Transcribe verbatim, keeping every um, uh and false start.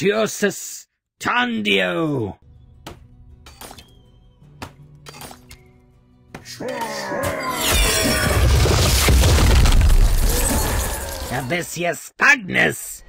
Virtuosus Tandio! Abesius Pagnus!